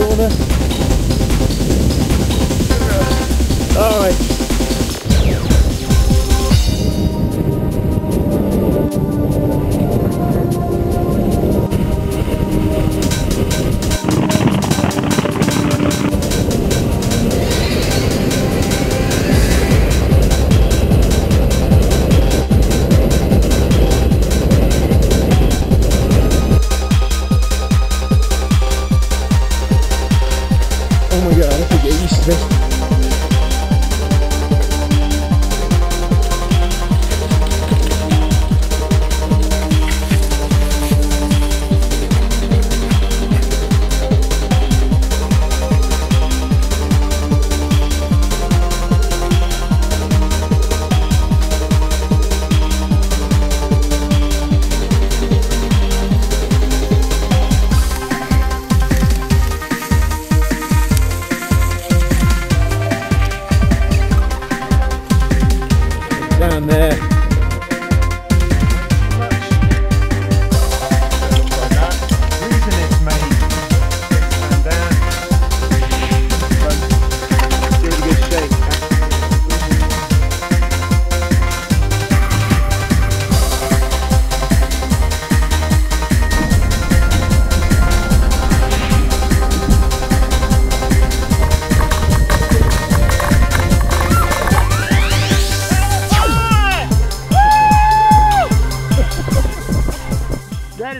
corner. All right.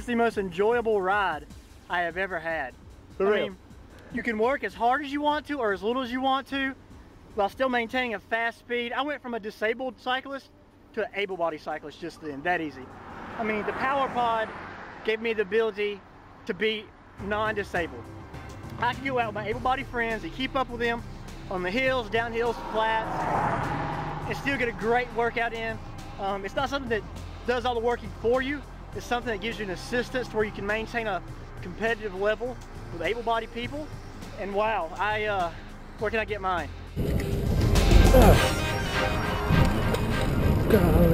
The most enjoyable ride I have ever had. I mean, you can work as hard as you want to or as little as you want to while still maintaining a fast speed. I went from a disabled cyclist to an able-bodied cyclist just then, that easy. I mean, the PowerPod gave me the ability to be non-disabled. I can go out with my able-bodied friends and keep up with them on the hills, downhills, flats, and still get a great workout in. It's not something that does all the working for you. It's something that gives you an assistance to where you can maintain a competitive level with able-bodied people. And wow, where can I get mine? God.